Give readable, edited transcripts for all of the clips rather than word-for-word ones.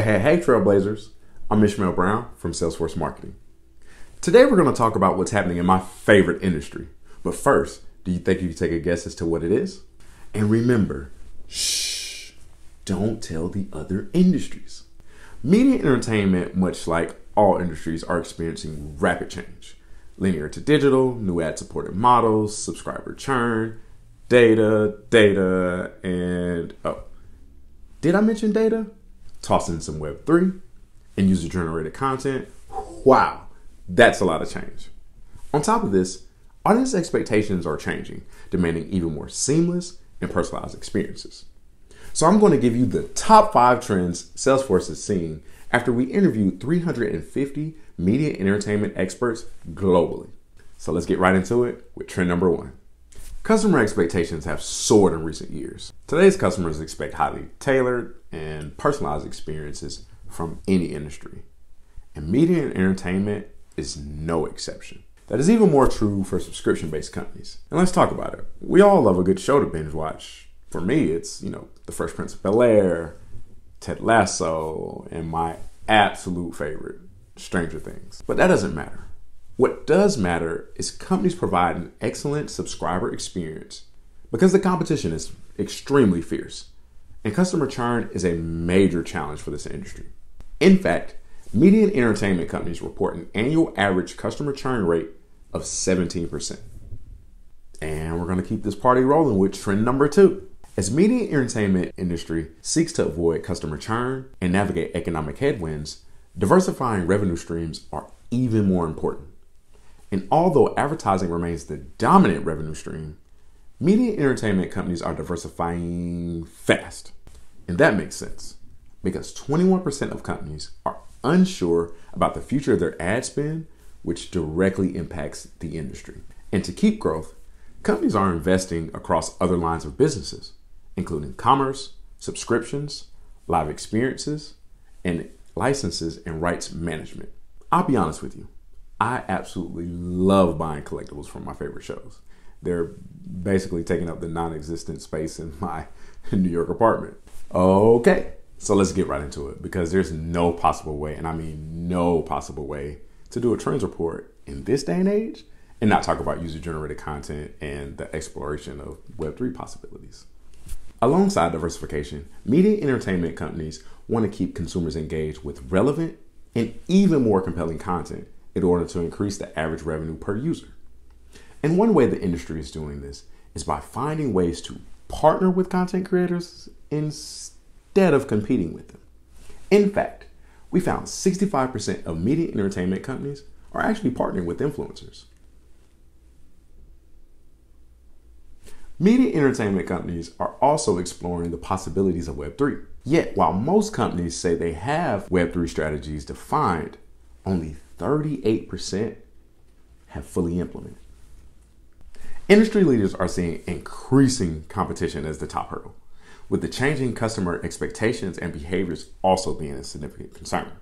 Hey, Trailblazers. I'm Ishmael Brown from Salesforce Marketing. Today we're going to talk about what's happening in my favorite industry. But first, do you think you can take a guess as to what it is? And remember, shh, don't tell the other industries. Media and entertainment, much like all industries, are experiencing rapid change. Linear to digital, new ad-supported models, subscriber churn, data, and oh, did I mention data? Toss in some Web3 and user-generated content. Wow, that's a lot of change. On top of this, audience expectations are changing, demanding even more seamless and personalized experiences. So I'm going to give you the top 5 trends Salesforce is seeing after we interviewed 350 media and entertainment experts globally. So let's get right into it with trend number 1. Customer expectations have soared in recent years. Today's customers expect highly tailored and personalized experiences from any industry. And media and entertainment is no exception. That is even more true for subscription-based companies. And let's talk about it. We all love a good show to binge watch. For me, it's, The Fresh Prince of Bel-Air, Ted Lasso, and my absolute favorite, Stranger Things. But that doesn't matter. What does matter is companies provide an excellent subscriber experience because the competition is extremely fierce and customer churn is a major challenge for this industry. In fact, media and entertainment companies report an annual average customer churn rate of 17%. And we're going to keep this party rolling with trend number 2. As media and entertainment industry seeks to avoid customer churn and navigate economic headwinds, diversifying revenue streams are even more important. And although advertising remains the dominant revenue stream, media and entertainment companies are diversifying fast. And that makes sense because 21% of companies are unsure about the future of their ad spend, which directly impacts the industry. And to keep growth, companies are investing across other lines of businesses, including commerce, subscriptions, live experiences, and licenses and rights management. I'll be honest with you. I absolutely love buying collectibles from my favorite shows. They're basically taking up the non-existent space in my New York apartment. Okay, so let's get right into it because there's no possible way, and I mean no possible way, to do a trends report in this day and age and not talk about user-generated content and the exploration of Web3 possibilities. Alongside diversification, media and entertainment companies want to keep consumers engaged with relevant and even more compelling content in order to increase the average revenue per user. And one way the industry is doing this is by finding ways to partner with content creators instead of competing with them. In fact, we found 65% of media and entertainment companies are actually partnering with influencers. Media and entertainment companies are also exploring the possibilities of Web3. Yet, while most companies say they have Web3 strategies defined, only 38% have fully implemented. Industry leaders are seeing increasing competition as the top hurdle, with the changing customer expectations and behaviors also being a significant concern.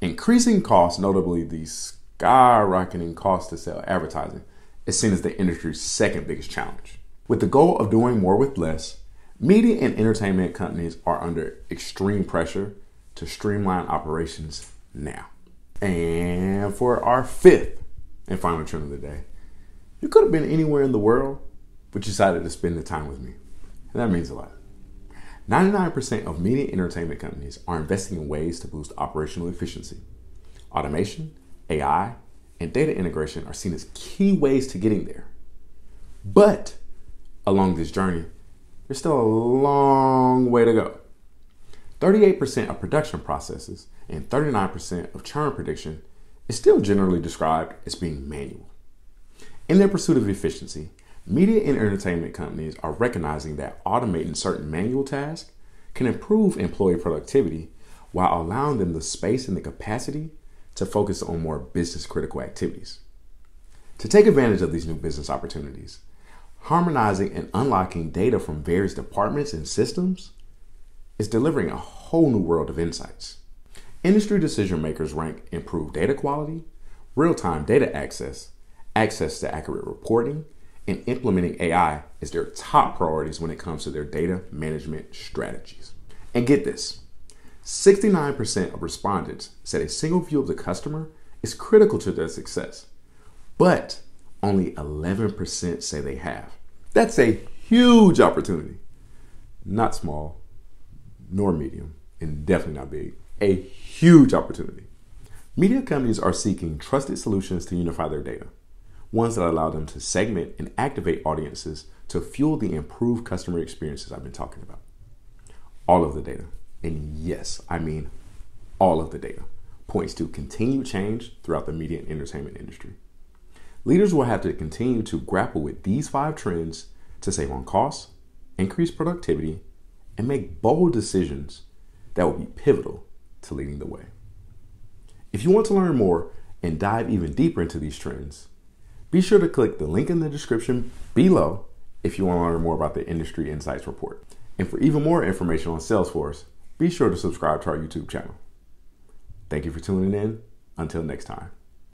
Increasing costs, notably the skyrocketing cost to sell advertising, is seen as the industry's second biggest challenge. With the goal of doing more with less, media and entertainment companies are under extreme pressure to streamline operations now. And for our 5th and final trend of the day, you could have been anywhere in the world, but you decided to spend the time with me. And that means a lot. 99% of media and entertainment companies are investing in ways to boost operational efficiency. Automation, AI, and data integration are seen as key ways to getting there. But along this journey, there's still a long way to go. 38% of production processes and 39% of churn prediction is still generally described as being manual. In their pursuit of efficiency, media and entertainment companies are recognizing that automating certain manual tasks can improve employee productivity while allowing them the space and the capacity to focus on more business-critical activities. To take advantage of these new business opportunities, harmonizing and unlocking data from various departments and systems is delivering a whole new world of insights. Industry decision makers rank improved data quality, real-time data access to accurate reporting, and implementing AI as their top priorities when it comes to their data management strategies. And get this, 69% of respondents said a single view of the customer is critical to their success, but only 11% say they have. That's a huge opportunity. Not small, nor medium, and definitely not big. A huge opportunity. Media companies are seeking trusted solutions to unify their data, ones that allow them to segment and activate audiences to fuel the improved customer experiences I've been talking about. All of the data, and yes, I mean all of the data, points to continued change throughout the media and entertainment industry. Leaders will have to continue to grapple with these 5 trends to save on costs, increase productivity, and make bold decisions that will be pivotal to leading the way. If you want to learn more and dive even deeper into these trends, be sure to click the link in the description below if you want to learn more about the Industry Insights Report. And for even more information on Salesforce, be sure to subscribe to our YouTube channel. Thank you for tuning in. Until next time.